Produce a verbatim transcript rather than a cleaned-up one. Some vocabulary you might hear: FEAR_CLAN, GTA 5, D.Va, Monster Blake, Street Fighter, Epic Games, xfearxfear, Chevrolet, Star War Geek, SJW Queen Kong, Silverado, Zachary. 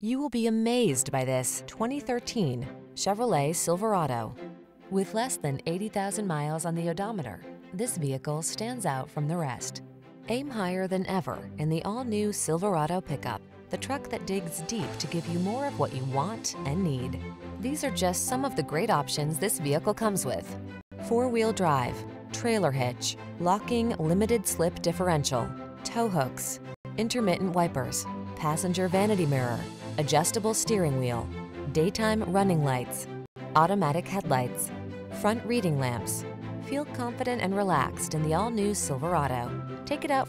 You will be amazed by this twenty thirteen Chevrolet Silverado. With less than eighty thousand miles on the odometer, this vehicle stands out from the rest. Aim higher than ever in the all-new Silverado pickup, the truck that digs deep to give you more of what you want and need. These are just some of the great options this vehicle comes with: four-wheel drive, trailer hitch, locking limited slip differential, tow hooks, intermittent wipers, passenger vanity mirror, adjustable steering wheel, daytime running lights, automatic headlights, front reading lamps. Feel confident and relaxed in the all-new Silverado. Take it out